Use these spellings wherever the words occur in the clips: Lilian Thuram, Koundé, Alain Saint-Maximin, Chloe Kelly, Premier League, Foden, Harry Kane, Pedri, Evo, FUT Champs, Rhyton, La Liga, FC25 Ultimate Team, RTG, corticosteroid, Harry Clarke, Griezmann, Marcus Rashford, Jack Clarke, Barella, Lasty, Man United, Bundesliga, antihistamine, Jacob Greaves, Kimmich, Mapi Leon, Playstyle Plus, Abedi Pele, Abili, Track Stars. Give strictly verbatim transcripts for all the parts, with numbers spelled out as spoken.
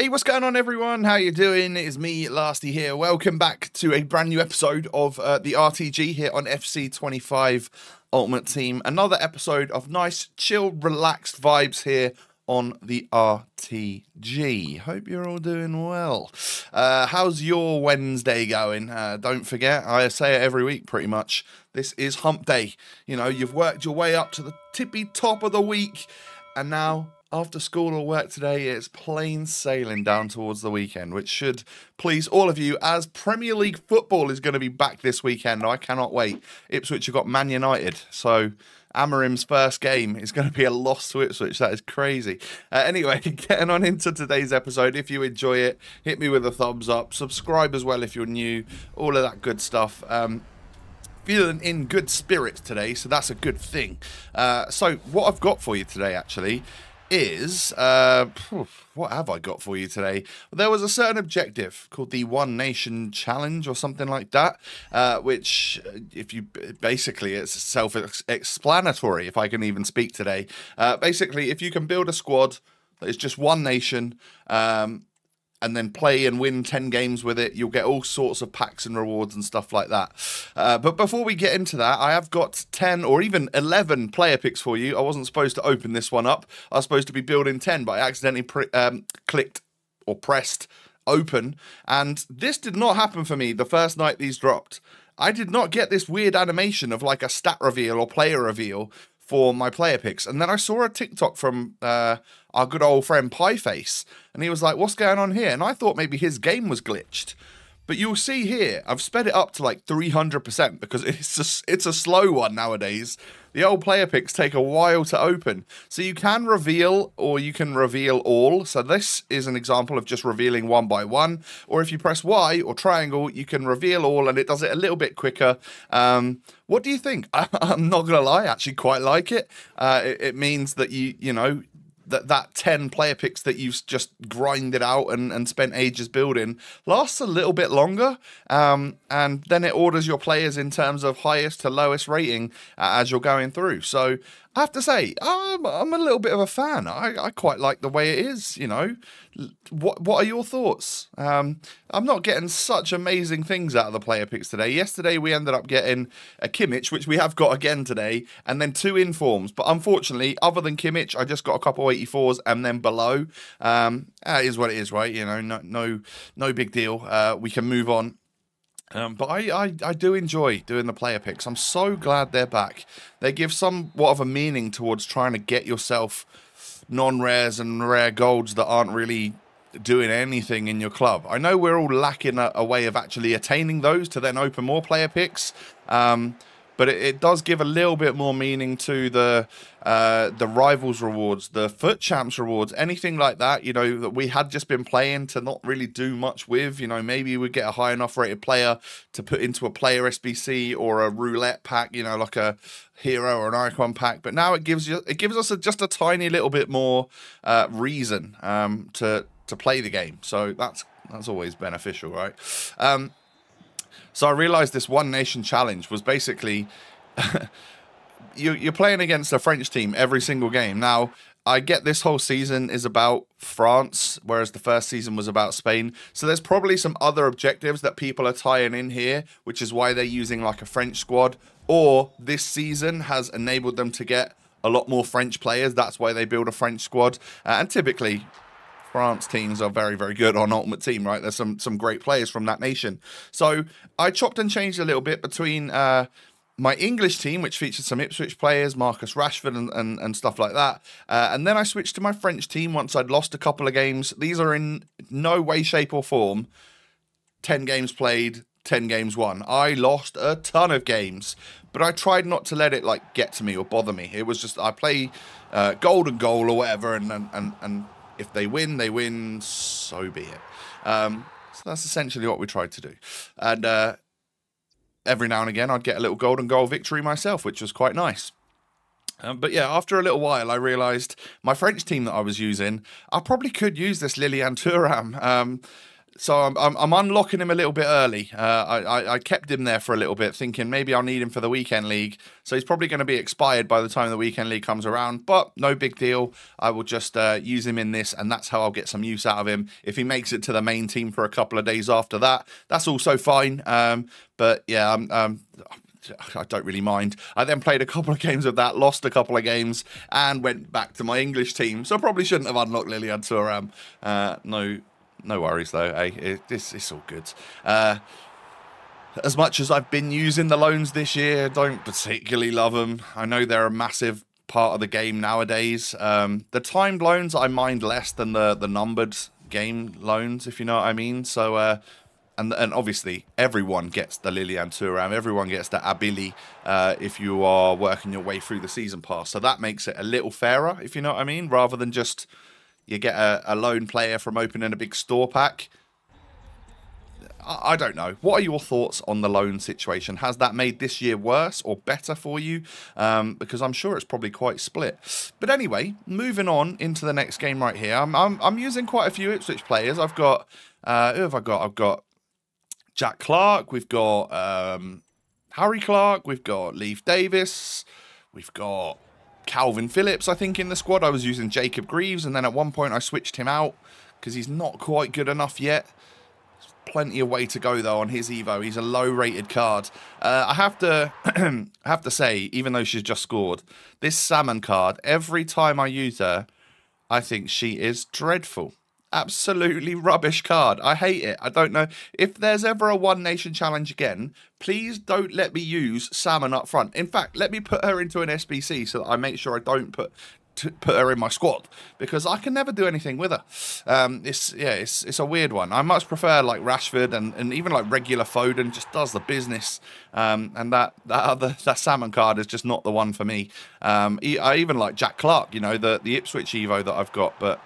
Hey, what's going on, everyone? How you doing? It is me, Lasty, here. Welcome back to a brand new episode of uh, the R T G here on F C twenty-five Ultimate Team. Another episode of nice, chill, relaxed vibes here on the R T G. Hope you're all doing well. Uh, how's your Wednesday going? Uh, don't forget, I say it every week pretty much. This is hump day. You know, you've worked your way up to the tippy top of the week, and now, after school or work today, it's plain sailing down towards the weekend, which should please all of you, as Premier League football is going to be back this weekend. I cannot wait. Ipswich have got Man United, so Amarim's first game is going to be a loss to Ipswich. That is crazy. Uh, anyway, getting on into today's episode. If you enjoy it, hit me with a thumbs up. Subscribe as well if you're new. All of that good stuff. Um, Feeling in good spirits today, so that's a good thing. Uh, so what I've got for you today, actually, is uh what have I got for you today? There was a certain objective called the One Nation Challenge or something like that, uh which, if you basically, it's self-explanatory if I can even speak today. Uh basically, if you can build a squad that is just one nation, um and then play and win ten games with it, you'll get all sorts of packs and rewards and stuff like that. Uh, but before we get into that, I have got ten or even eleven player picks for you. I wasn't supposed to open this one up. I was supposed to be building ten, but I accidentally pre um, clicked or pressed open. And this did not happen for me the first night these dropped. I did not get this weird animation of like a stat reveal or player reveal for my player picks. And then I saw a TikTok from uh, our good old friend Pieface, and he was like, what's going on here? And I thought maybe his game was glitched. But you'll see here, I've sped it up to like three hundred percent because it's just, it's a slow one nowadays. The old player picks take a while to open. So you can reveal, or you can reveal all. So this is an example of just revealing one by one. Or if you press Y or triangle, you can reveal all, and it does it a little bit quicker. Um, what do you think? I, I'm not going to lie, I actually quite like it. Uh, it. It means that you, you know, that that ten player picks that you've just grinded out and, and spent ages building lasts a little bit longer, um, and then it orders your players in terms of highest to lowest rating uh, as you're going through. So I have to say, I'm, I'm a little bit of a fan. I, I quite like the way it is, you know. What what are your thoughts? Um, I'm not getting such amazing things out of the player picks today. Yesterday, we ended up getting a Kimmich, which we have got again today, and then two informs. But unfortunately, other than Kimmich, I just got a couple eighty-fours and then below. Um, that is what it is, right? You know, no, no, no big deal. Uh, we can move on. Um, but I, I, I do enjoy doing the player picks. I'm so glad they're back. They give somewhat of a meaning towards trying to get yourself non-rares and rare golds that aren't really doing anything in your club. I know we're all lacking a, a way of actually attaining those to then open more player picks. Um, but it, it does give a little bit more meaning to the uh, the rivals rewards, the foot champs rewards, anything like that, you know, that we had just been playing to not really do much with. You know, maybe we get a high enough rated player to put into a player S B C or a roulette pack, you know, like a hero or an icon pack. But now it gives you, it gives us a, just a tiny little bit more uh, reason um, to to play the game. So that's that's always beneficial, right? Um, so I realised this One Nation Challenge was basically you, you're playing against a French team every single game. Now, I get this whole season is about France, whereas the first season was about Spain. So there's probably some other objectives that people are tying in here, which is why they're using like a French squad. Or this season has enabled them to get a lot more French players. That's why they build a French squad. Uh, and typically, France teams are very, very good on Ultimate Team, right? There's some some great players from that nation. So I chopped and changed a little bit between uh, my English team, which featured some Ipswich players, Marcus Rashford and, and, and stuff like that. Uh, and then I switched to my French team once I'd lost a couple of games. These are in no way, shape or form ten games played, ten games won. I lost a ton of games, but I tried not to let it like get to me or bother me. It was just, I play uh, golden goal or whatever, and and and, and if they win, they win, so be it. Um, so that's essentially what we tried to do. And uh, every now and again, I'd get a little golden goal victory myself, which was quite nice. Um, but yeah, after a little while, I realised my French team that I was using, I probably could use this Lilian Thuram. Um, So I'm, I'm, I'm unlocking him a little bit early. Uh, I, I, I kept him there for a little bit, thinking maybe I'll need him for the weekend league. So he's probably going to be expired by the time the weekend league comes around, but no big deal. I will just uh, use him in this, and that's how I'll get some use out of him. If he makes it to the main team for a couple of days after that, that's also fine. Um, but yeah, I'm... Um, I don't really mind. I then played a couple of games of that, lost a couple of games, and went back to my English team. So I probably shouldn't have unlocked Lilian Thuram. Uh, no, no worries though. Eh? It, it's, it's all good. Uh, as much as I've been using the loans this year, don't particularly love them. I know they're a massive part of the game nowadays. Um, the timed loans I mind less than the the numbered game loans, if you know what I mean. So. Uh, And, and obviously, everyone gets the Lilian Thuram. Everyone gets the Abili uh, if you are working your way through the season pass. So that makes it a little fairer, if you know what I mean, rather than just you get a, a lone player from opening a big store pack. I, I don't know. What are your thoughts on the loan situation? Has that made this year worse or better for you? Um, because I'm sure it's probably quite split. But anyway, moving on into the next game right here. I'm, I'm, I'm using quite a few Ipswich players. I've got... Uh, who have I got? I've got... Jack Clarke, we've got um, Harry Clarke, we've got Leif Davis, we've got Calvin Phillips, I think, in the squad. I was using Jacob Greaves, and then at one point I switched him out because he's not quite good enough yet. There's plenty of way to go, though, on his Evo. He's a low-rated card. Uh, I have to I have to say, even though she's just scored, this Salmon card, every time I use her, I think she is dreadful. Absolutely rubbish card. I hate it. I don't know. If there's ever a One Nation Challenge again, please don't let me use Salmon up front. In fact, let me put her into an S B C so that I make sure I don't put to put her in my squad, because I can never do anything with her. Um, it's yeah, it's it's a weird one. I much prefer like Rashford and, and even like regular Foden just does the business. Um, and that that other that Salmon card is just not the one for me. Um, I even like Jack Clarke, you know, the the Ipswich Evo that I've got, but.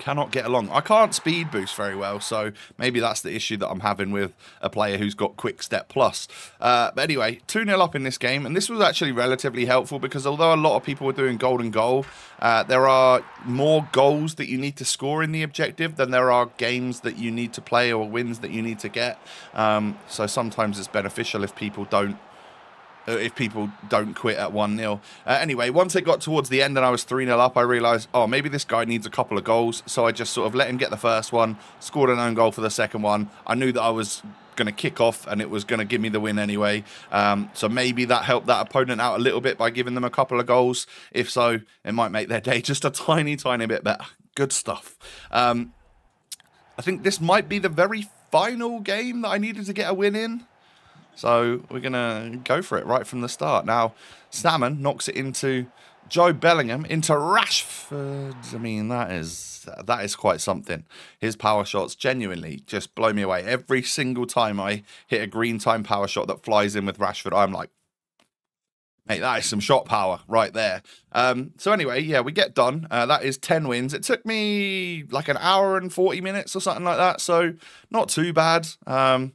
Cannot get along. I can't speed boost very well, so maybe that's the issue that I'm having with a player who's got quick step plus. Uh, but anyway, two nil up in this game, and this was actually relatively helpful because although a lot of people were doing golden goal, uh, there are more goals that you need to score in the objective than there are games that you need to play or wins that you need to get. Um, so sometimes it's beneficial if people don't if people don't quit at one nil. Uh, anyway, once it got towards the end and I was three nil up, I realised, oh, maybe this guy needs a couple of goals. So I just sort of let him get the first one, scored an own goal for the second one. I knew that I was going to kick off and it was going to give me the win anyway. Um, so maybe that helped that opponent out a little bit by giving them a couple of goals. If so, it might make their day just a tiny, tiny bit better. Good stuff. Um, I think this might be the very final game that I needed to get a win in. So we're going to go for it right from the start. Now, Salmon knocks it into Joe Bellingham, into Rashford. I mean, that is that is quite something. His power shots genuinely just blow me away. Every single time I hit a green time power shot that flies in with Rashford, I'm like, mate, that is some shot power right there. Um, so anyway, yeah, we get done. Uh, that is ten wins. It took me like an hour and forty minutes or something like that. So not too bad. Um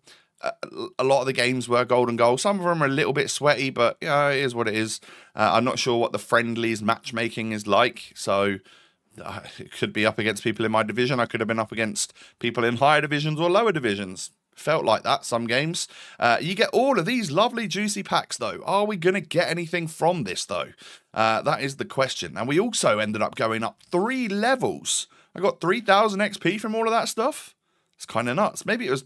A lot of the games were golden goal. Some of them are a little bit sweaty, but you know, it is what it is. Uh, I'm not sure what the friendlies matchmaking is like, so uh, it could be up against people in my division. I could have been up against people in higher divisions or lower divisions. Felt like that some games. Uh, you get all of these lovely juicy packs though. Are we going to get anything from this though? Uh, that is the question. And we also ended up going up three levels. I got three thousand X P from all of that stuff. It's kind of nuts. Maybe it was...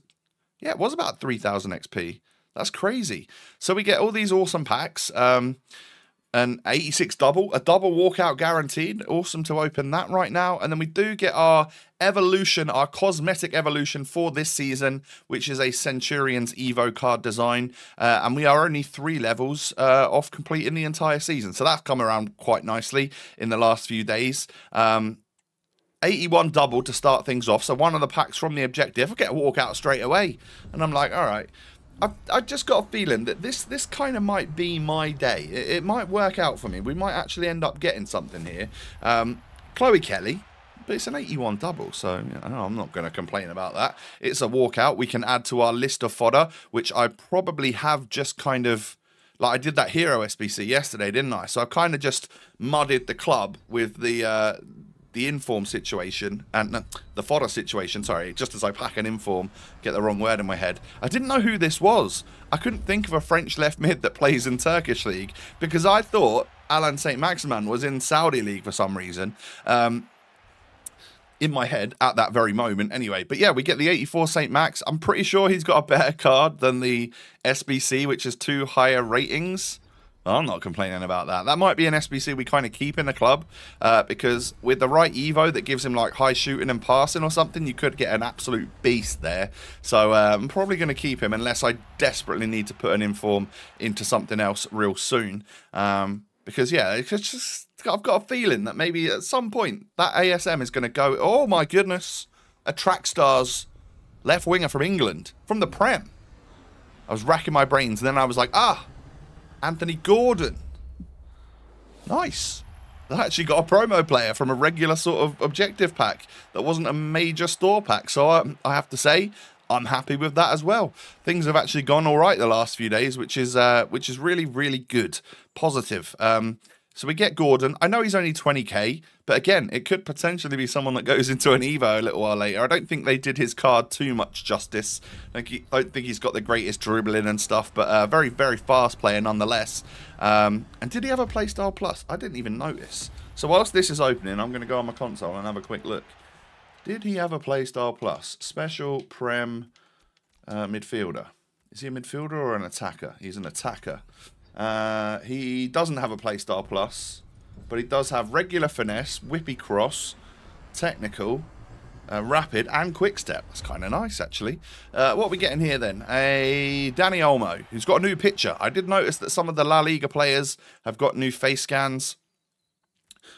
Yeah, it was about three thousand X P. That's crazy. So we get all these awesome packs. Um, an eighty-six double, a double walkout guaranteed. Awesome to open that right now. And then we do get our evolution, our cosmetic evolution for this season, which is a Centurions Evo card design. Uh, and we are only three levels uh, off completing the entire season. So that's come around quite nicely in the last few days. Um eighty-one double to start things off, so one of the packs from the objective. I get a walkout straight away, and I'm like, all right. I've, I've just got a feeling that this this kind of might be my day. It, it might work out for me. We might actually end up getting something here. Um, Chloe Kelly, but it's an eighty-one double, so you know, I'm not going to complain about that. It's a walkout. We can add to our list of fodder, which I probably have just kind of... Like, I did that Hero S B C yesterday, didn't I? So I kind of just mudded the club with the... Uh, the inform situation and no, the fodder situation, sorry, just as I pack an inform, get the wrong word in my head. I didn't know who this was. I couldn't think of a French left mid that plays in Turkish league because I thought Alain Saint-Maximin was in Saudi league for some reason. Um, in my head at that very moment anyway. But yeah, we get the eighty-four Saint Max. I'm pretty sure he's got a better card than the S B C, which is two higher ratings. I'm not complaining about that. That might be an S B C we kind of keep in the club uh, because with the right Evo that gives him like high shooting and passing or something, you could get an absolute beast there. So uh, I'm probably going to keep him unless I desperately need to put an inform into something else real soon. Um, because yeah, it's just... I've got a feeling that maybe at some point that A S M is going to go, oh my goodness, a track stars left winger from England, from the Prem. I was racking my brains and then I was like, ah, Anthony Gordon. Nice. That actually got a promo player from a regular sort of objective pack that wasn't a major store pack. So I, I have to say, I'm happy with that as well. Things have actually gone all right the last few days, which is uh, which is really, really good, positive. Um So we get Gordon. I know he's only twenty K, but again, it could potentially be someone that goes into an Evo a little while later. I don't think they did his card too much justice. I don't think he's got the greatest dribbling and stuff, but a very, very fast player nonetheless. Um, and did he have a Playstyle Plus? I didn't even notice. So whilst this is opening, I'm going to go on my console and have a quick look. Did he have a Playstyle Plus? Special Prem uh, midfielder. Is he a midfielder or an attacker? He's an attacker. Uh, he doesn't have a Playstyle Plus, but he does have regular finesse, whippy cross, technical, uh, rapid, and quick step. That's kind of nice, actually. Uh, what are we getting here, then? A Dani Olmo, who's got a new picture. I did notice that some of the La Liga players have got new face scans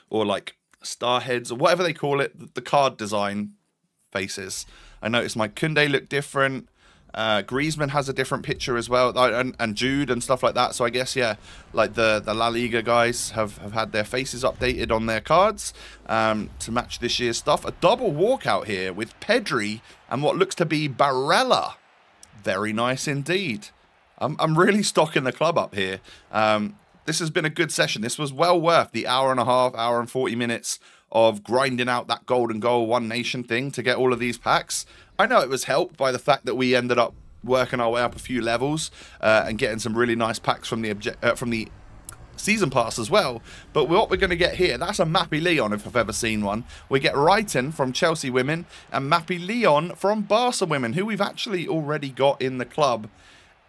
or, like, star heads or whatever they call it, the card design faces. I noticed my Koundé looked different. Uh, Griezmann has a different picture as well, and, and Jude and stuff like that. So I guess, yeah, like the, the La Liga guys have, have had their faces updated on their cards um, to match this year's stuff. A double walkout here with Pedri and what looks to be Barella. Very nice indeed. I'm, I'm really stocking the club up here. Um, this has been a good session. This was well worth the hour and a half, hour and forty minutes of grinding out that golden goal One Nation thing to get all of these packs. I know it was helped by the fact that we ended up working our way up a few levels uh, and getting some really nice packs from the object uh, from the season pass as well. But what we're going to get here, that's a Mapi Leon if I've ever seen one. We get Rhyton from Chelsea Women and Mapi Leon from Barca Women, who we've actually already got in the club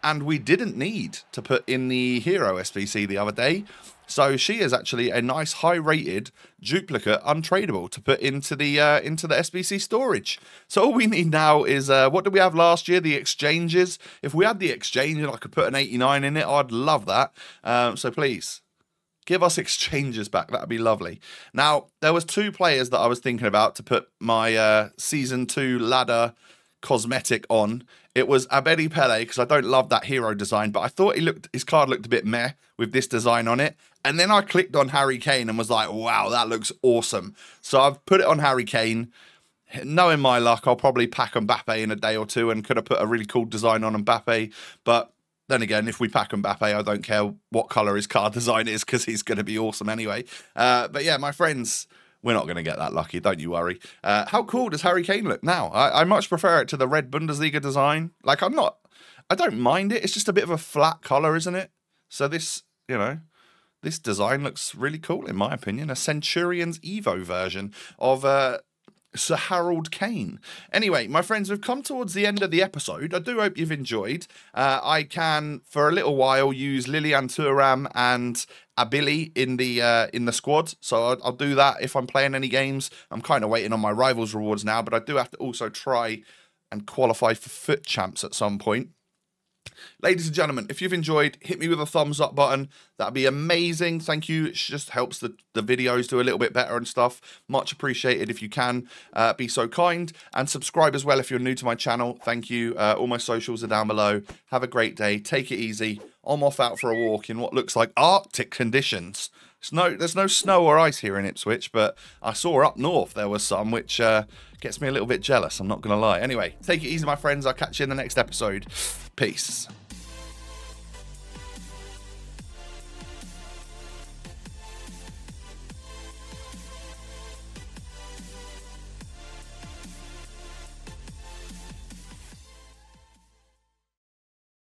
and we didn't need to put in the Hero S V C the other day. So she is actually a nice high-rated duplicate, untradeable, to put into the uh, into the S B C storage. So all we need now is, uh, what did we have last year? The exchanges. If we had the exchange and I could put an eighty-nine in it, I'd love that. Um, so please, give us exchanges back. That would be lovely. Now, there was two players that I was thinking about to put my uh, Season two ladder cosmetic on. It was Abedi Pele, because I don't love that hero design, but I thought he looked his card looked a bit meh with this design on it. And then I clicked on Harry Kane and was like, wow, that looks awesome. So I've put it on Harry Kane. Knowing my luck, I'll probably pack Mbappe in a day or two and could have put a really cool design on Mbappe. But then again, if we pack Mbappe, I don't care what colour his card design is because he's going to be awesome anyway. Uh, but yeah, my friends... We're not going to get that lucky, don't you worry. Uh, how cool does Harry Kane look now? I, I much prefer it to the red Bundesliga design. Like, I'm not... I don't mind it. It's just a bit of a flat colour, isn't it? So this, you know... This design looks really cool, in my opinion. A Centurions Evo version of... Uh, Sir Harold Kane. Anyway, my friends, we've come towards the end of the episode. I do hope you've enjoyed. Uh, I can, for a little while, use Lilian Thuram and Abili in the uh, in the squad. So I'll, I'll do that if I'm playing any games. I'm kind of waiting on my Rivals rewards now, but I do have to also try and qualify for Foot Champs at some point. Ladies and gentlemen, if you've enjoyed, hit me with a thumbs up button. That'd be amazing. Thank you. It just helps the, the videos do a little bit better and stuff. Much appreciated if you can. Uh, be so kind. And subscribe as well if you're new to my channel. Thank you. Uh, all my socials are down below. Have a great day. Take it easy. I'm off out for a walk in what looks like Arctic conditions. Snow, there's no snow or ice here in Ipswich, but I saw up north there was some, which uh, gets me a little bit jealous, I'm not going to lie. Anyway, take it easy, my friends. I'll catch you in the next episode. Peace.